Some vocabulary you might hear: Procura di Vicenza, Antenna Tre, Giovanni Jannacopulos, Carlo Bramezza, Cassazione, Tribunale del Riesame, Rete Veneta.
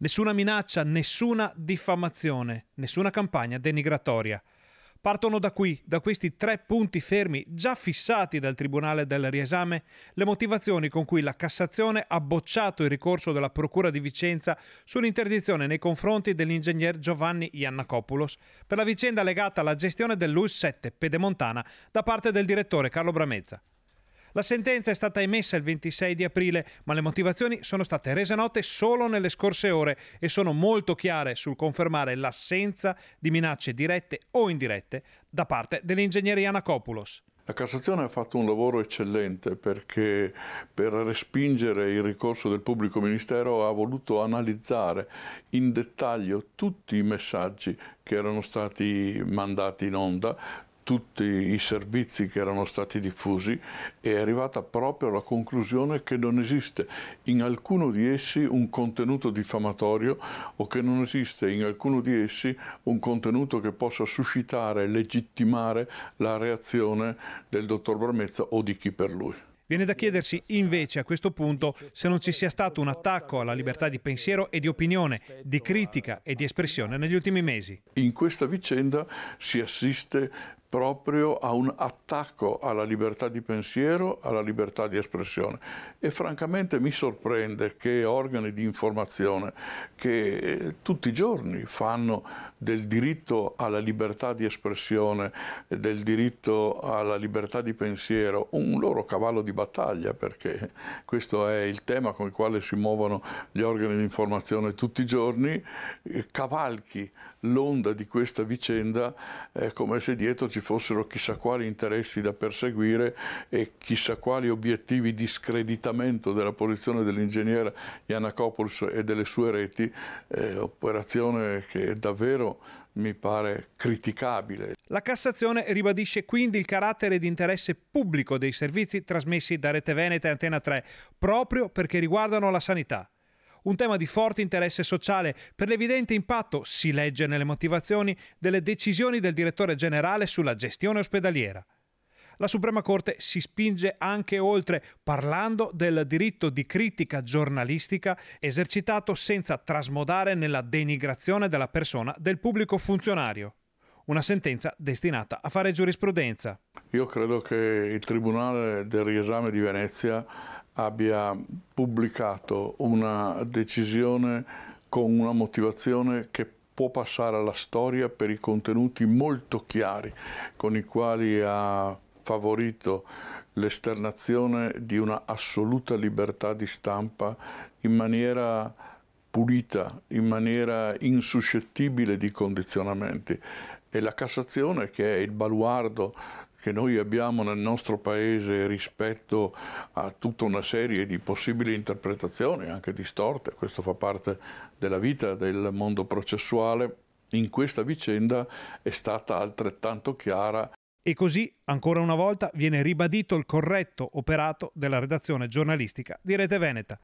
Nessuna minaccia, nessuna diffamazione, nessuna campagna denigratoria. Partono da qui, da questi tre punti fermi già fissati dal Tribunale del Riesame, le motivazioni con cui la Cassazione ha bocciato il ricorso della Procura di Vicenza sull'interdizione nei confronti dell'ingegner Giovanni Jannacopulos per la vicenda legata alla gestione dell'ULSS 7 Pedemontana da parte del direttore Carlo Bramezza. La sentenza è stata emessa il 26 di aprile, ma le motivazioni sono state rese note solo nelle scorse ore e sono molto chiare sul confermare l'assenza di minacce dirette o indirette da parte dell'ingegner Jannacopulos. La Cassazione ha fatto un lavoro eccellente perché per respingere il ricorso del pubblico ministero ha voluto analizzare in dettaglio tutti i messaggi che erano stati mandati in onda, tutti i servizi che erano stati diffusi, è arrivata proprio alla conclusione che non esiste in alcuno di essi un contenuto diffamatorio o che non esiste in alcuno di essi un contenuto che possa suscitare, legittimare la reazione del dottor Bramezza o di chi per lui. Viene da chiedersi invece a questo punto se non ci sia stato un attacco alla libertà di pensiero e di opinione, di critica e di espressione negli ultimi mesi. In questa vicenda si assiste proprio a un attacco alla libertà di pensiero, alla libertà di espressione e francamente mi sorprende che organi di informazione che tutti i giorni fanno del diritto alla libertà di espressione, del diritto alla libertà di pensiero un loro cavallo di battaglia, perché questo è il tema con il quale si muovono gli organi di informazione tutti i giorni, cavalchi l'onda di questa vicenda come se dietro ci fossero chissà quali interessi da perseguire e chissà quali obiettivi di screditamento della posizione dell'ingegnere Jannacopulos e delle sue reti, operazione che davvero mi pare criticabile. La Cassazione ribadisce quindi il carattere di interesse pubblico dei servizi trasmessi da Rete Veneta e Antenna 3, proprio perché riguardano la sanità. Un tema di forte interesse sociale per l'evidente impatto, si legge nelle motivazioni, delle decisioni del direttore generale sulla gestione ospedaliera. La Suprema Corte si spinge anche oltre, parlando del diritto di critica giornalistica esercitato senza trasmodare nella denigrazione della persona del pubblico funzionario. Una sentenza destinata a fare giurisprudenza. Io credo che il Tribunale del Riesame di Venezia abbia pubblicato una decisione con una motivazione che può passare alla storia per i contenuti molto chiari con i quali ha favorito l'esternazione di una assoluta libertà di stampa in maniera pulita, in maniera insuscettibile di condizionamenti. E la Cassazione, che è il baluardo che noi abbiamo nel nostro Paese rispetto a tutta una serie di possibili interpretazioni, anche distorte, questo fa parte della vita del mondo processuale, in questa vicenda è stata altrettanto chiara. E così, ancora una volta, viene ribadito il corretto operato della redazione giornalistica di Rete Veneta.